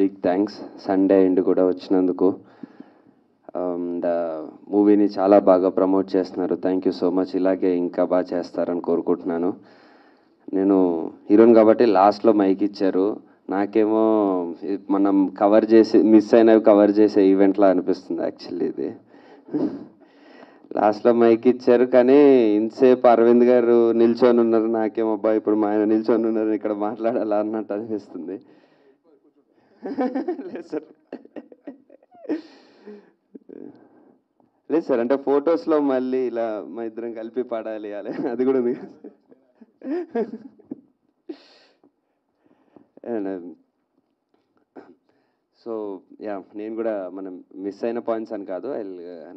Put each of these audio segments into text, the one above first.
Big thanks Sunday end కూడా వచ్చినందుకు and మూవీని చాలా బాగా ప్రమోట్ చేస్తున్నారు థ్యాంక్ యూ సో మచ్ ఇలాగే ఇంకా బాగా చేస్తారని కోరుకుంటున్నాను నేను హీరోని కాబట్టి లాస్ట్లో మైక్ ఇచ్చారు నాకేమో మనం కవర్ చేసి మిస్ అయినవి కవర్ చేసే ఈవెంట్లా అనిపిస్తుంది యాక్చువల్లీ ఇది లాస్ట్లో మైక్ ఇచ్చారు కానీ ఇంతసేపు అరవింద్ గారు నిల్చొని ఉన్నారు నాకేమో అబ్బాయి ఇప్పుడు మా ఆయన నిల్చొని ఉన్నారు ఇక్కడ మాట్లాడాలా అన్నట్టు అనిపిస్తుంది లేదు సార్ అంటే ఫొటోస్లో మళ్ళీ ఇలా మా ఇద్దరం కలిపి పాడాలి అలా అది కూడా ఉంది సో యా నేను కూడా మనం మిస్ అయిన పాయింట్స్ అని కాదు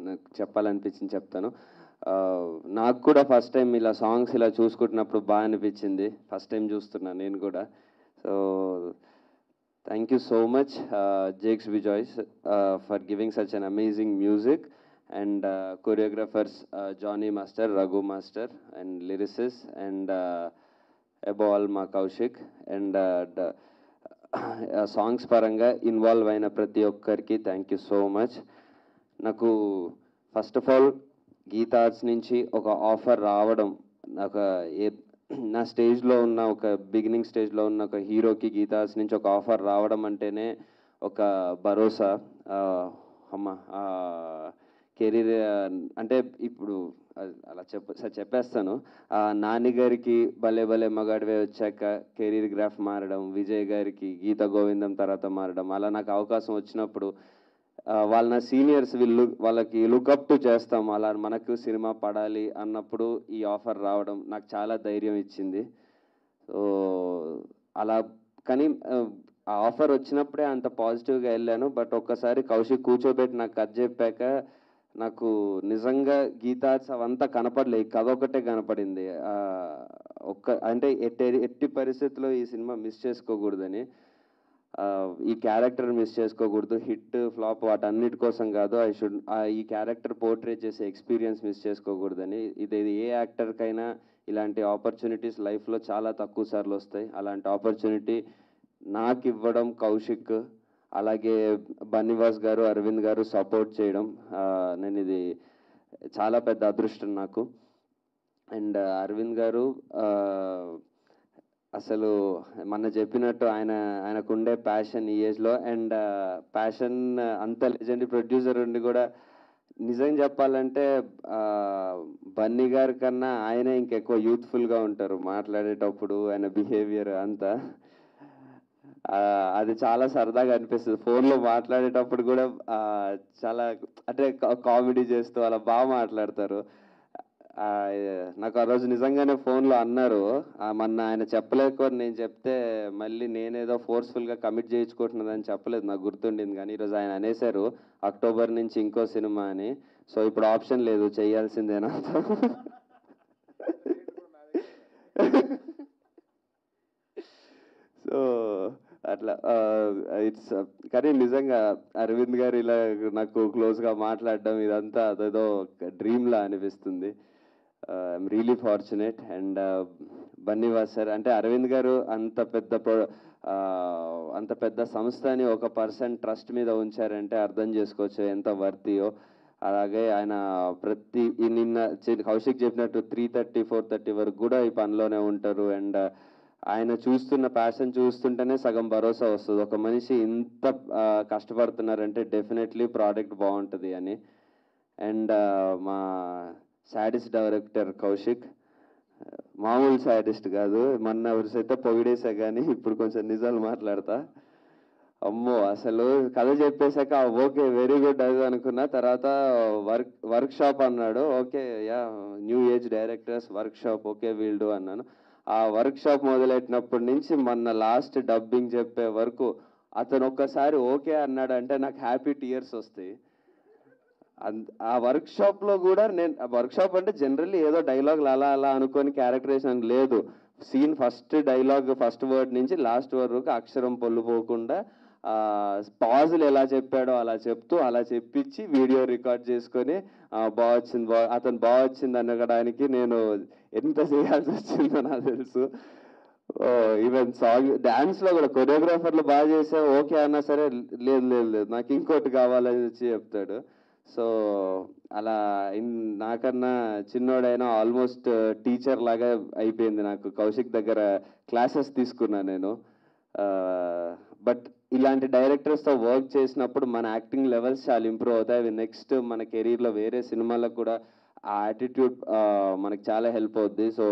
నాకు చెప్పాలనిపించింది చెప్తాను నాకు కూడా ఫస్ట్ టైం ఇలా సాంగ్స్ ఇలా చూసుకుంటున్నప్పుడు బాగా అనిపించింది ఫస్ట్ టైం చూస్తున్నాను నేను కూడా so thank you so much Jakes విజాయ్స్ for giving such an amazing music and choreographers Jani master Raghu master and lyricists and అబాల్ మా కౌశిక్ అండ్ సాంగ్స్ పరంగా ఇన్వాల్వ్ అయిన ప్రతి ఒక్కరికి థ్యాంక్ యూ సో మచ్ నాకు first of all Geetha Arts నుంచి ఒక ఆఫర్ రావడం నాకు నా స్టేజ్లో ఉన్న ఒక బిగినింగ్ స్టేజ్లో ఉన్న ఒక హీరోకి గీతా ఆర్ట్స్ నుంచి ఒక ఆఫర్ రావడం అంటేనే ఒక భరోసా అమ్మ కెరీర్ అంటే ఇప్పుడు అలా చెప్పేస్తాను నాని గారికి భలే భలే మగాడివే వచ్చాక కెరీర్ గ్రాఫ్ మారడం విజయ్ గారికి గీత గోవిందం తర్వాత మారడం అలా నాకు అవకాశం వచ్చినప్పుడు వాళ్ళ నా సీనియర్స్ వాళ్ళకి లుక్అప్ టు చేస్తాం అలా మనకు సినిమా పడాలి అన్నప్పుడు ఈ ఆఫర్ రావడం నాకు చాలా ధైర్యం ఇచ్చింది సో అలా కానీ ఆ ఆఫర్ వచ్చినప్పుడే అంత పాజిటివ్గా వెళ్ళాను బట్ ఒక్కసారి కౌశిక్ కూర్చోబెట్టి నాకు కథ చెప్పాక నాకు నిజంగా గీతా అవంతా కనపడలేదు కథ ఒకటే కనపడింది ఒక్క అంటే ఎట్టి పరిస్థితుల్లో ఈ సినిమా మిస్ చేసుకోకూడదని ఈ క్యారెక్టర్ మిస్ చేసుకోకూడదు హిట్ ఫ్లాప్ వాటన్నిటి కోసం కాదు ఈ క్యారెక్టర్ పోర్ట్రేట్ చేసే ఎక్స్పీరియన్స్ మిస్ చేసుకోకూడదని ఇది ఏ యాక్టర్కైనా ఇలాంటి ఆపర్చునిటీస్ లైఫ్లో చాలా తక్కువ సార్లు వస్తాయి అలాంటి ఆపర్చునిటీ నాకు ఇవ్వడం కౌశిక్ అలాగే బన్నివాస్ గారు అరవింద్ గారు సపోర్ట్ చేయడం నేను ఇది చాలా పెద్ద అదృష్టం నాకు అండ్ అరవింద్ గారు అసలు మొన్న చెప్పినట్టు ఆయనకుండే ప్యాషన్ ఈ ఏజ్లో అండ్ ప్యాషన్ అంత లెజెండ్ ప్రొడ్యూసర్ ఉండి కూడా నిజం చెప్పాలంటే బన్నీ గారి కన్నా ఆయనే ఇంకెక్కువ యూత్ఫుల్గా ఉంటారు మాట్లాడేటప్పుడు ఆయన బిహేవియర్ అంతా అది చాలా సరదాగా అనిపిస్తుంది ఫోన్లో మాట్లాడేటప్పుడు కూడా చాలా అంటే కామెడీ చేస్తూ అలా బాగా మాట్లాడతారు నాకు ఆ రోజు నిజంగానే ఫోన్లో అన్నారు మొన్న ఆయన చెప్పలేకపోతే నేను చెప్తే మళ్ళీ నేనేదో ఫోర్స్ఫుల్గా కమిట్ చేయించుకుంటున్నదని చెప్పలేదు నాకు గుర్తుండింది కానీ ఈరోజు ఆయన అనేశారు అక్టోబర్ నుంచి ఇంకో సినిమా అని సో ఇప్పుడు ఆప్షన్ లేదు చేయాల్సిందేనా సో అట్లా ఇట్స్ కానీ నిజంగా అరవింద్ గారు ఇలా నాకు క్లోజ్గా మాట్లాడడం ఇదంతా అదేదో డ్రీమ్లా అనిపిస్తుంది I'm really fortunate and Bunny Vas sir అంటే అరవింద్ గారు అంత పెద్ద సంస్థని ఒక పర్సన్ ట్రస్ట్ మీద ఉంచారంటే అర్థం చేసుకోవచ్చు ఎంత వర్తియో అలాగే ఆయన ప్రతి నిన్న కౌశిక్ చెప్పినట్టు 3:30, 4:30 వరకు కూడా ఈ పనిలోనే ఉంటారు అండ్ ఆయన చూస్తున్న ప్యాషన్ చూస్తుంటేనే సగం భరోసా వస్తుంది ఒక మనిషి ఇంత కష్టపడుతున్నారంటే డెఫినెట్లీ ప్రోడక్ట్ బాగుంటుంది అని అండ్ మా శాడిస్ట్ డైరెక్టర్ కౌశిక్ మామూలు శాడిస్ట్ కాదు మొన్న ఎవరిసైతే పొగిడేసా కానీ ఇప్పుడు కొంచెం నిజాలు మాట్లాడతా అమ్మో అసలు కథ చెప్పేశాక ఓకే వెరీ గుడ్ అది అనుకున్న తర్వాత వర్క్షాప్ అన్నాడు okay yeah new age directors workshop okay we'll do అన్నాను ఆ వర్క్షాప్ మొదలెట్టినప్పటి నుంచి మొన్న లాస్ట్ డబ్బింగ్ చెప్పే వరకు అతను ఒక్కసారి ఓకే అన్నాడంటే నాకు హ్యాపీ టీయర్స్ వస్తాయి ఆ వర్క్షాప్లో కూడా నేను వర్క్షాప్ అంటే జనరల్లీ ఏదో డైలాగులు అలా అలా అనుకోని క్యారెక్టరైజేషన్ లేదు scene first dialogue first word నుంచి లాస్ట్ వర్డ్ వరకు అక్షరం పొల్లుపోకుండా పాజులు ఎలా చెప్పాడో అలా చెప్తూ అలా చెప్పించి వీడియో రికార్డ్ చేసుకొని బాగా వచ్చింది అనగడానికి నేను ఎంత చేయాల్సి వచ్చిందో నాకు తెలుసు ఈవెన్ సాంగ్ డాన్స్ లో కూడా కొరియోగ్రాఫర్లు బాగా చేసావు ఓకే అన్నా సరే లేదు లేదు లేదు నాకు ఇంకోటి కావాలని వచ్చి చెప్తాడు. సో అలా నాకన్నా చిన్నోడైనా ఆల్మోస్ట్ టీచర్ లాగా అయిపోయింది నాకు. కౌశిక్ దగ్గర క్లాసెస్ తీసుకున్నాను నేను. బట్ ఇలాంటి డైరెక్టర్స్తో వర్క్ చేసినప్పుడు మన యాక్టింగ్ లెవెల్స్ చాలా ఇంప్రూవ్ అవుతాయి. అవి నెక్స్ట్ మన కెరీర్లో వేరే సినిమాలకు కూడా ఆ యాటిట్యూడ్ మనకు చాలా హెల్ప్ అవుద్ది. సో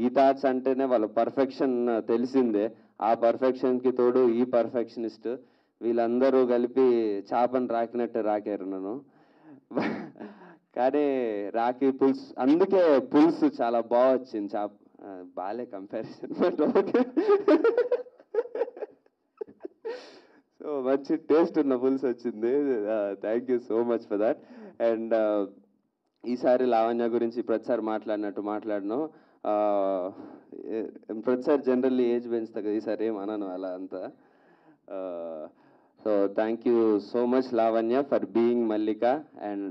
గీతా ఆర్ట్స్ అంటేనే వాళ్ళ పర్ఫెక్షన్ తెలిసిందే, ఆ పర్ఫెక్షన్కి తోడు ఈ పర్ఫెక్షనిస్ట్ వీళ్ళందరూ కలిపి చేపను రాకినట్టు రాకారు నన్ను. కానీ రాకి పులుసు, అందుకే పులుసు చాలా బాగా వచ్చింది. చేప బాలే కంపారిజన్ బట్ ఓకే. సో మంచి టేస్ట్ ఉన్న పులుసు వచ్చింది. Thank you so much for that. And ఈసారి లావణ్య గురించి ప్రతిసారి మాట్లాడినట్టు ప్రతిసారి జనరల్లీ ఏజ్ పెంచుతుంది, ఈసారి ఏం అనను అలా అంతా. So thank you so much Lavanya for being Mallika. And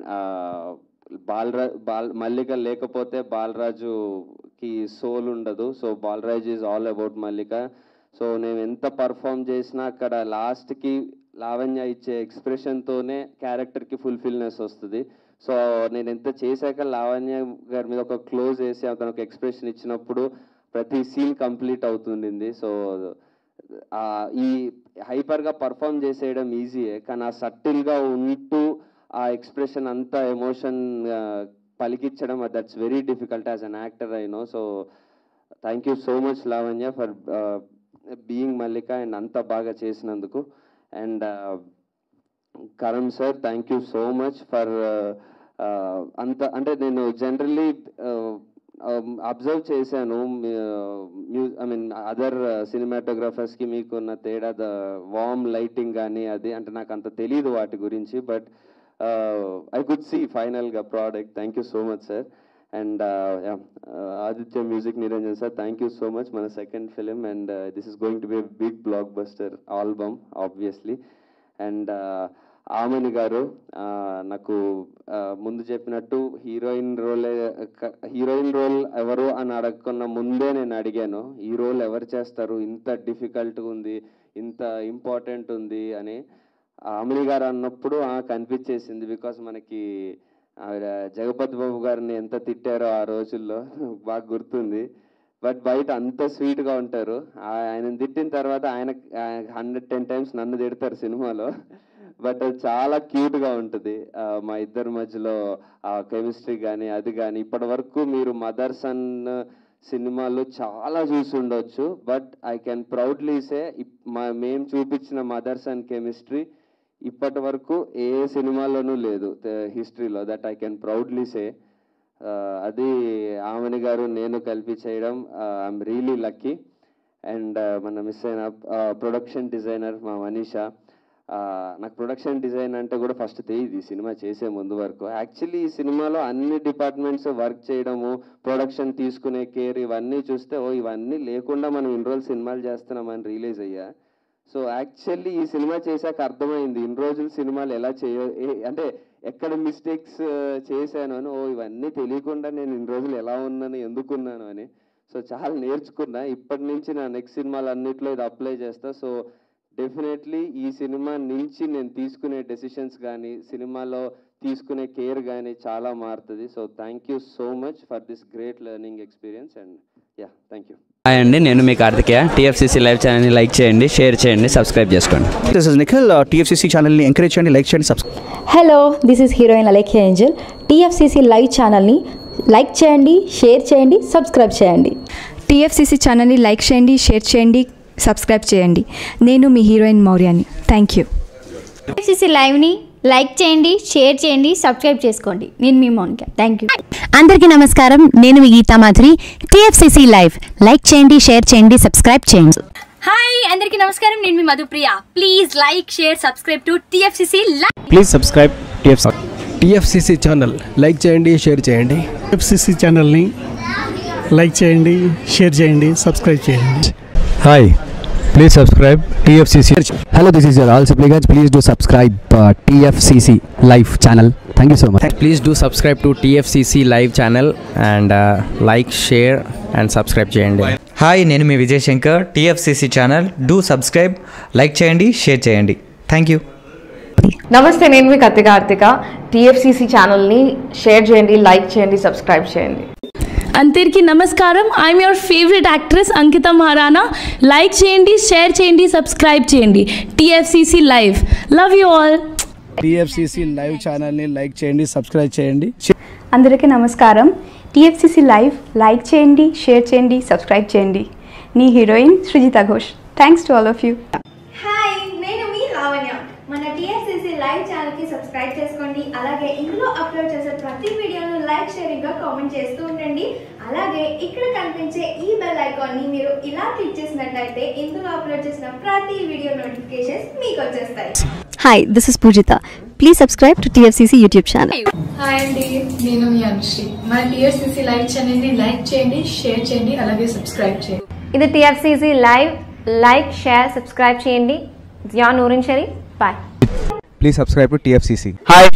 Mallika లేకపోతే బాలరాజుకి సోల్ ఉండదు. So Balaraj is all about Mallika. So నేను ఎంత పర్ఫామ్ చేసినా అక్కడ లాస్ట్కి లావణ్య ఇచ్చే ఎక్స్ప్రెషన్తోనే క్యారెక్టర్కి ఫుల్ఫిల్నెస్ వస్తుంది. సో నేను ఎంత చేశాక లావణ్య గారి మీద ఒక క్లోజ్ వేసి అతను ఒక ఎక్స్ప్రెషన్ ఇచ్చినప్పుడు ప్రతి సీన్ కంప్లీట్ అవుతుండింది. సో ఈ హైపర్గా పర్ఫామ్ చేసేయడం ఈజీయే, కానీ ఆ సటిల్గా ఉంటూ ఆ ఎక్స్ప్రెషన్ అంతా ఎమోషన్ పలికించడం that's very difficult as an actor I know. So thank you so much Lavanya for being Mallika and అంతా బాగా చేసినందుకు. And Karan sir thank you so much for అంత అంటే నేను జనరల్లీ అబ్జర్వ్ చేశాను ఐ మీన్ అదర్ సినిమాటోగ్రాఫర్స్కి మీకు ఉన్న తేడా ద వార్మ్ లైటింగ్ కానీ అది అంటే నాకు అంత తెలియదు వాటి గురించి. బట్ ఐ కుడ్ సీ ఫైనల్గా product. Thank you so much sir. And Aditya music Niranjan sir thank you so much. మన second film and this is going to be big blockbuster album obviously. And ఆమెని గారు నాకు ముందు చెప్పినట్టు heroine role ఎవరు అని అడగకున్న ముందే నేను అడిగాను ఈ రోల్ ఎవరు చేస్తారు, ఇంత డిఫికల్ట్గా ఉంది, ఇంత ఇంపార్టెంట్ ఉంది అని. ఆమెని గారు అన్నప్పుడు కనిపించేసింది. బికాస్ మనకి ఆవిడ జగపతి బాబు గారిని ఎంత తిట్టారో ఆ రోజుల్లో బాగా గుర్తుంది. బట్ బయట అంత స్వీట్గా ఉంటారు. ఆయన తిట్టిన తర్వాత ఆయన 110 times నన్ను తిడతారు సినిమాలో. బట్ అది చాలా క్యూట్గా ఉంటుంది. మా ఇద్దరి మధ్యలో ఆ కెమిస్ట్రీ కానీ అది కానీ ఇప్పటి వరకు మీరు మదర్ సన్ సినిమాలు చాలా చూసి ఉండొచ్చు. But I can proudly say మేము చూపించిన మదర్ సన్ కెమిస్ట్రీ ఇప్పటి వరకు ఏ సినిమాలోనూ లేదు హిస్టరీలో. That I can proudly say. అది ఆమెని గారు నేను కలిపి చేయడం ఐఎమ్ రియలీ లక్కీ. అండ్ మన మిస్ అయిన ప్రొడక్షన్ డిజైనర్ మా మనీషా. నాకు ప్రొడక్షన్ డిజైన్ అంటే కూడా ఫస్ట్ తెలియదు ఈ సినిమా చేసే ముందు వరకు. యాక్చువల్లీ ఈ సినిమాలో అన్ని డిపార్ట్మెంట్స్ వర్క్ చేయడము, ప్రొడక్షన్ తీసుకునే కేర్, ఇవన్నీ చూస్తే ఇవన్నీ లేకుండా మనం ఇన్ని రోజులు సినిమాలు చేస్తున్నామని రియలైజ్ అయ్యా. సో యాక్చువల్లీ ఈ సినిమా చేశాక అర్థమైంది ఇన్ని రోజులు సినిమాలు ఎలా అంటే ఎక్కడ మిస్టేక్స్ చేశాను అని. ఇవన్నీ తెలియకుండా నేను ఇన్ని రోజులు ఎలా ఉన్నాను, ఎందుకున్నాను అని. సో చాలా నేర్చుకున్నా. ఇప్పటి నుంచి నా నెక్స్ట్ సినిమాలు అన్నింటిలో ఇది అప్లై చేస్తా. సో డెఫినెట్లీ ఈ సినిమా నుంచి నేను తీసుకునే డెసిషన్స్ కానీ సినిమాలో తీసుకునే కేర్ కానీ చాలా మారుతుంది. So thank you so much for this great learning experience. And yeah thank you. Hi అండి, నేను మీ కార్తికేయ. టీఎఫ్సీసీ లైవ్ ఛానల్ని లైక్ చేయండి, షేర్ చేయండి, సబ్స్క్రైబ్ చేసుకోండి. This is Nikhil. టీఎఫ్సీసీ ఛానల్ని ఎంకరేజ్ చేయండి, లైక్ చేయండి, subscribe. Hello, this is heroine Alekhya Angel. TFCC live ఛానల్ని లైక్ చేయండి, షేర్ చేయండి, సబ్స్క్రైబ్ చేయండి. టీఎఫ్సీసీ ఛానల్ని లైక్ చేయండి, షేర్ చేయండి, సబ్స్క్రైబ్ చేయండి. నేను మీ హీరోయిన్ మౌర్యాని. Thank you. టీఎఫ్సీసీ లైవ్ని లైక్ చేయండి, షేర్ చేయండి, సబ్స్క్రైబ్ చేసుకోండి. నేను మీ మౌనిక. Thank you. అందరికీ నమస్కారం, నేను మీ Geetha Madhuri. TFCC live like చేయండి, షేర్ చేయండి, సబ్స్క్రైబ్ చేయండి. హాయ్ అందరికీ నమస్కారం, నేను మీ Madhupriya. Please like, share, subscribe to TFCC live. Please subscribe TFCC channel. Like చేయండి, షేర్ చేయండి. టీఎఫ్సీసీ ఛానల్ని లైక్ చేయండి, షేర్ చేయండి, సబ్స్క్రైబ్ చేయండి. Hi, please subscribe TFCC. Hello, this is your all supplicants. Please do subscribe TFCC live channel. Thank you so much. Please do subscribe to TFCC live channel and like, share and subscribe. Hi नैन मी Vijay Shankar TFCC channel do subscribe like चेयंडी share चेयंडी thank you नमस्ते नैन मी कत्ते Karthika TFCC channel नी share चेयंडी लाइक चेयंडी सब्सक्राइब चेयंडी अंतर की नमस्कारम I am your favourite actress Ankita Maharana like चेयंडी शेयर चेयंडी सब्सक्राइब चेयंडी TFCC live love you all TFCC live channel नी लाइक चेयंडी सब्सक्राइब चेयंडी अंदर की नमस्कारम TFCC लाइव लाइक चेयंडी शेयर चेयंडी सब्सक्राइब चेयंडी नी heroine Srijita Ghosh thanks to all of you hi నేను మీ లావణ్య మన TFCC లైవ్ ఛానల్ కి సబ్స్క్రైబ్ చేసుకోండి అలాగే ఇందులో అప్లోడ్ చేసే ప్రతి వీడియోను లైక్ షేరింగ్ గా కామెంట్ చేస్తూ ఉండండి అలాగే ఇక్కడ కనిపించే ఈ బెల్ ఐకాన్ ని మీరు ఇలా క్లిక్ చేసినట్లయితే ఇందులో అప్లోడ్ చేసిన ప్రతి వీడియో నోటిఫికేషన్స్ మీకు వచ్చేస్తాయి hi this is Poojitha please subscribe to TFCC YouTube channel hi अंडी నేను మీ అనుశ్రీ మన TFCC లైవ్ ఛానల్ ని లైక్ చేయండి షేర్ చేయండి అలాగే సబ్స్క్రైబ్ చేయండి ఇది TFCC live like share subscribe చేయండి జ్ఞాన్ ఊరించరి bye please subscribe to TFCC hi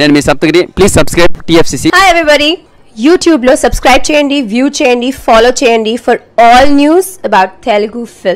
నేను మీ Saptagiri please subscribe to TFCC hi everybody YouTube లో సబ్స్క్రైబ్ చేయండి వ్యూ చేయండి ఫాలో చేయండి for all news about Telugu film